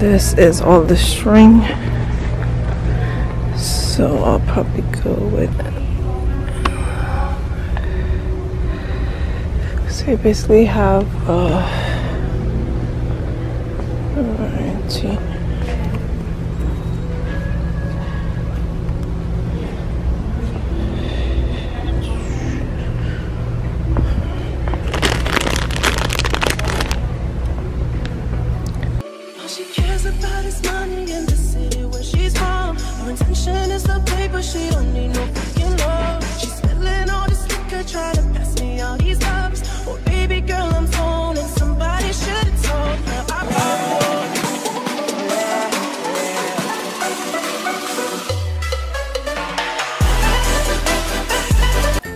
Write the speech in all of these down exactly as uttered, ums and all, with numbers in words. This is all the string, so I'll probably go with, so you basically have uh, warranty.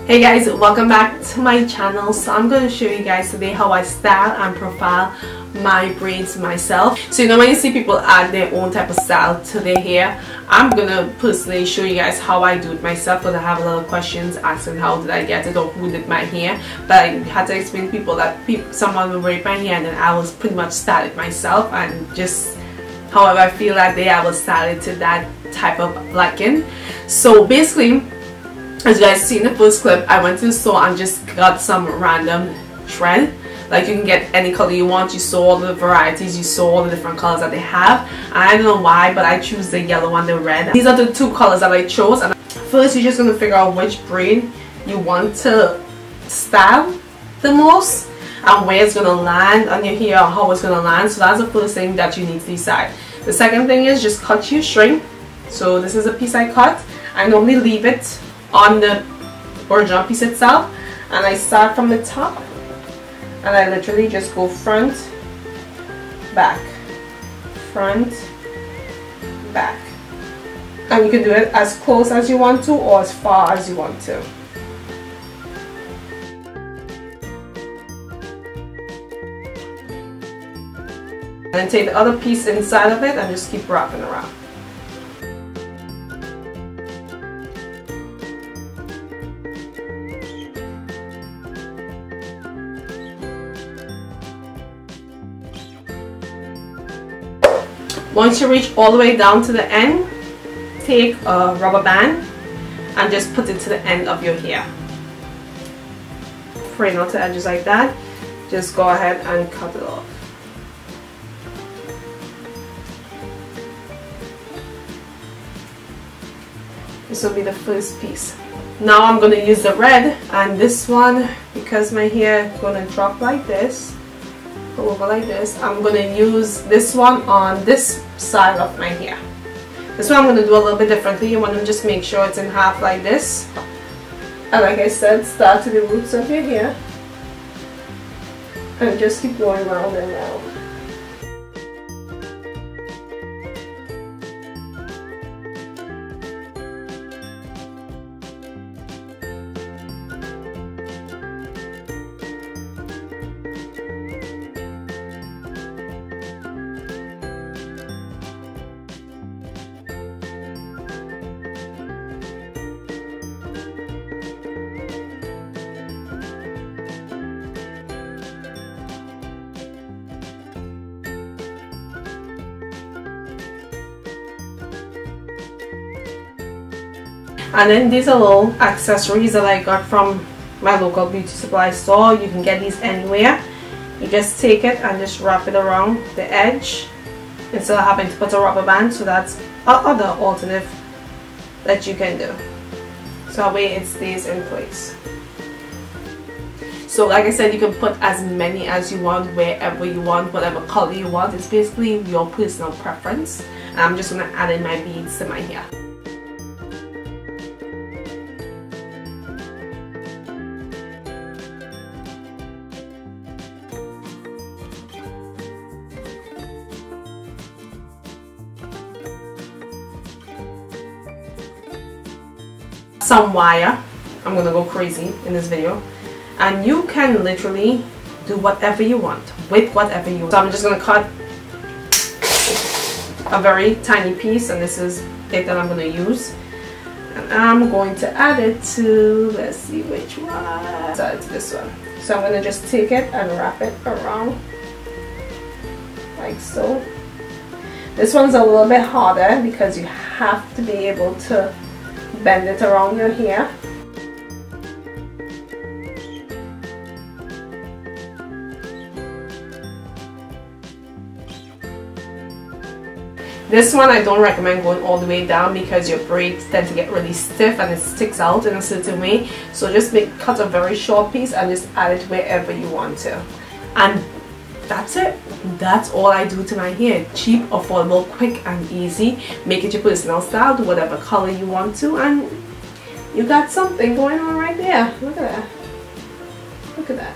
Hey guys, welcome back to my channel. So I'm going to show you guys today how I style and profile my braids myself. So you normally see people add their own type of style to their hair. I'm going to personally show you guys how I do it myself, because I have a lot of questions asking how did I get it or who did my hair. But I had to explain to people that people, someone would braid my hair and then I was pretty much style it myself, and just however I feel that day I was styled to that type of liking. So basically, as you guys see in the first clip, I went to the store and just got some random thread. Like, you can get any color you want. You saw all the varieties, you saw all the different colors that they have. And I don't know why, but I choose the yellow and the red. These are the two colors that I chose. And first, you're just going to figure out which braid you want to style the most, and where it's going to land on your hair, or how it's going to land. So that's the first thing that you need to decide. The second thing is just cut your string. So this is a piece I cut. I normally leave it on the original piece itself, and I start from the top and I literally just go front, back, front, back, and you can do it as close as you want to or as far as you want to. And then take the other piece inside of it and just keep wrapping around. Once you reach all the way down to the end, take a rubber band and just put it to the end of your hair. Fraying out the edges like that, just go ahead and cut it off. This will be the first piece. Now I'm going to use the red, and this one, because my hair is going to drop like this, over like this, I'm going to use this one on this side of my hair. This one I'm going to do a little bit differently. You want to just make sure it's in half like this, and like I said, start to the roots of your hair and just keep going round and round. And then these are little accessories that I got from my local beauty supply store. You can get these anywhere. You just take it and just wrap it around the edge instead of having to put a rubber band. So that's another alternative that you can do, so that way it stays in place. So like I said, you can put as many as you want, wherever you want, whatever color you want. It's basically your personal preference. And I'm just going to add in my beads to my hair. Some wire. I'm gonna go crazy in this video, and you can literally do whatever you want with whatever you want. So I'm just gonna cut a very tiny piece, and this is it that I'm gonna use, and I'm going to add it to, let's see which one, let's add it to this one. So I'm gonna just take it and wrap it around like so, This one's a little bit harder because you have to be able to bend it around your hair. This one I don't recommend going all the way down because your braids tend to get really stiff and it sticks out in a certain way. So just make, cut a very short piece and just add it wherever you want to. And that's it. That's all I do to my hair. Cheap, affordable, quick and easy. Make it your personal style, do whatever color you want to, and you got something going on right there. Look at that. Look at that.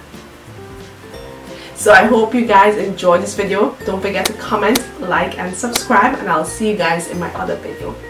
So I hope you guys enjoyed this video. Don't forget to comment, like and subscribe, and I'll see you guys in my other video.